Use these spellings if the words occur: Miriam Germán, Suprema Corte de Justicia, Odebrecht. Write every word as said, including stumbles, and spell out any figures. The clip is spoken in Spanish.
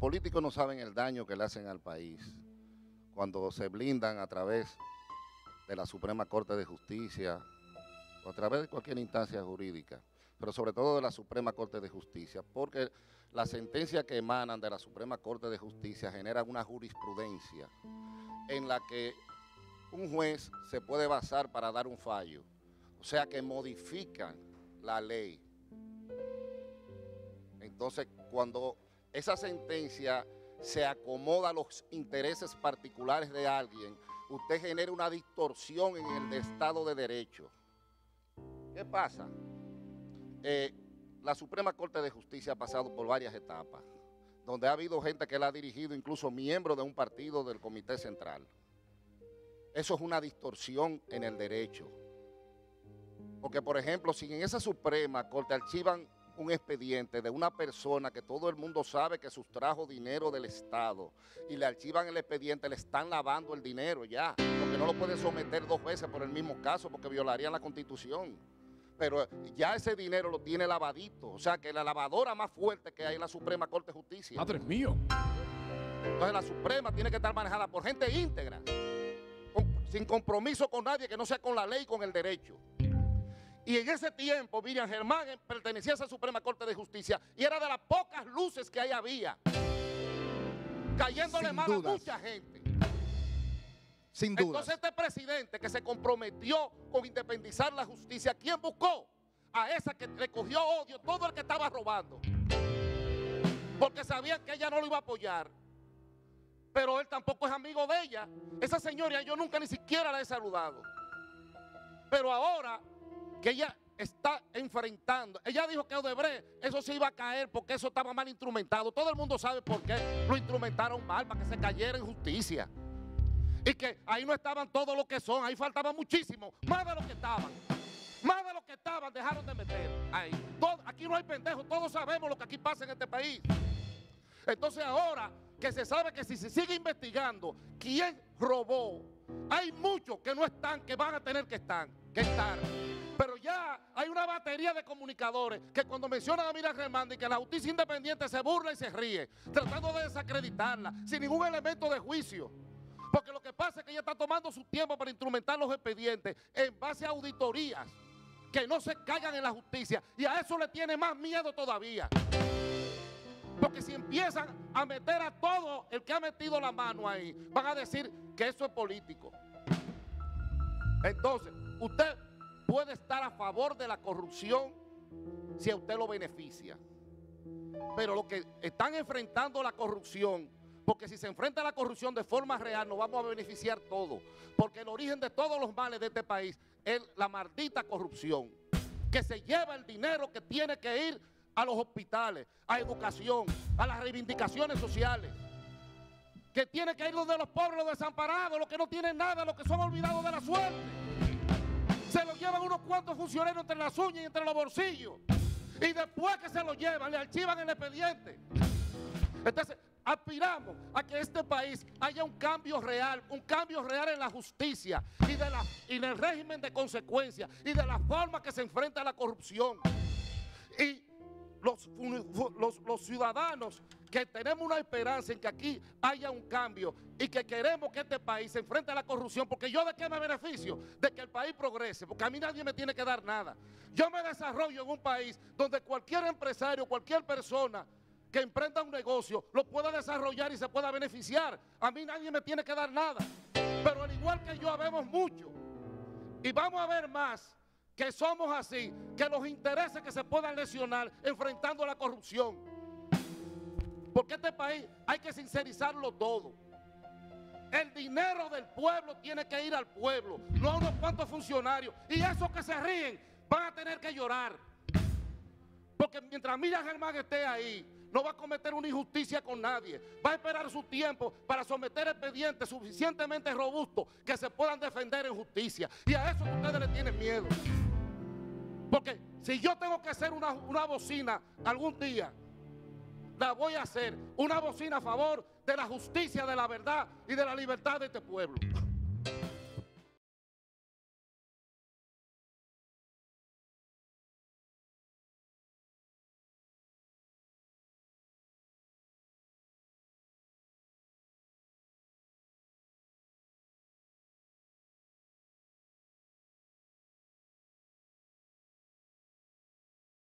Los políticos no saben el daño que le hacen al país cuando se blindan a través de la Suprema Corte de Justicia o a través de cualquier instancia jurídica, pero sobre todo de la Suprema Corte de Justicia, porque las sentencias que emanan de la Suprema Corte de Justicia generan una jurisprudencia en la que un juez se puede basar para dar un fallo, o sea que modifican la ley. Entonces, cuando esa sentencia se acomoda a los intereses particulares de alguien, usted genera una distorsión en el Estado de Derecho. ¿Qué pasa? Eh, la Suprema Corte de Justicia ha pasado por varias etapas, donde ha habido gente que la ha dirigido, incluso miembro de un partido del Comité Central. Eso es una distorsión en el derecho. Porque, por ejemplo, si en esa Suprema Corte archivan un expediente de una persona que todo el mundo sabe que sustrajo dinero del Estado y le archivan el expediente, le están lavando el dinero ya, porque no lo pueden someter dos veces por el mismo caso porque violarían la Constitución. Pero ya ese dinero lo tiene lavadito, o sea que la lavadora más fuerte que hay es la Suprema Corte de Justicia. ¡Madre mía! Entonces la Suprema tiene que estar manejada por gente íntegra, con, sin compromiso con nadie que no sea con la ley y con el derecho. Y en ese tiempo, Miriam Germán pertenecía a esa Suprema Corte de Justicia y era de las pocas luces que ahí había, cayéndole mal a mucha gente. Sin duda. Entonces este presidente que se comprometió con independizar la justicia, ¿quién buscó? A esa que le cogió odio todo el que estaba robando, porque sabían que ella no lo iba a apoyar, pero él tampoco es amigo de ella. Esa señora yo nunca ni siquiera la he saludado, pero ahora que ella está enfrentando. Ella dijo que Odebrecht, eso se iba a caer porque eso estaba mal instrumentado. Todo el mundo sabe por qué lo instrumentaron mal, para que se cayera en justicia. Y que ahí no estaban todos los que son, ahí faltaban muchísimos, más de los que estaban. Más de los que estaban dejaron de meter ahí. Todo, aquí no hay pendejos, todos sabemos lo que aquí pasa en este país. Entonces ahora que se sabe que si se sigue investigando quién robó, hay muchos que no están, que van a tener que estar, que estar. Pero ya hay una batería de comunicadores que cuando mencionan a Miriam Germán y que la justicia independiente se burla y se ríe, tratando de desacreditarla, sin ningún elemento de juicio. Porque lo que pasa es que ella está tomando su tiempo para instrumentar los expedientes en base a auditorías que no se caigan en la justicia. Y a eso le tiene más miedo todavía. Porque si empiezan a meter a todo el que ha metido la mano ahí, van a decir que eso es político. Entonces, usted puede estar a favor de la corrupción si a usted lo beneficia. Pero los que están enfrentando la corrupción, porque si se enfrenta a la corrupción de forma real, nos vamos a beneficiar todos. Porque el origen de todos los males de este país es la maldita corrupción, que se lleva el dinero que tiene que ir a los hospitales, a educación, a las reivindicaciones sociales, que tiene que ir donde los pobres, los desamparados, los que no tienen nada, los que son olvidados de la suerte. Se lo llevan unos cuantos funcionarios entre las uñas y entre los bolsillos. Y después que se lo llevan, le archivan el expediente. Entonces, aspiramos a que este país haya un cambio real, un cambio real en la justicia y, de la, y en el régimen de consecuencias y de la forma que se enfrenta a la corrupción. Y los, los, los ciudadanos que tenemos una esperanza en que aquí haya un cambio y que queremos que este país se enfrente a la corrupción, porque yo de qué me beneficio, de que el país progrese, porque a mí nadie me tiene que dar nada. Yo me desarrollo en un país donde cualquier empresario, cualquier persona que emprenda un negocio lo pueda desarrollar y se pueda beneficiar. A mí nadie me tiene que dar nada, pero al igual que yo habemos mucho y vamos a ver más que somos así, que los intereses que se puedan lesionar enfrentando la corrupción. Porque este país hay que sincerizarlo todo. El dinero del pueblo tiene que ir al pueblo, no a unos cuantos funcionarios. Y esos que se ríen van a tener que llorar. Porque mientras Miriam Germán esté ahí, no va a cometer una injusticia con nadie. Va a esperar su tiempo para someter expedientes suficientemente robustos que se puedan defender en justicia. Y a eso ustedes le tienen miedo. Porque si yo tengo que hacer una, una bocina algún día, la voy a hacer, una bocina a favor de la justicia, de la verdad y de la libertad de este pueblo.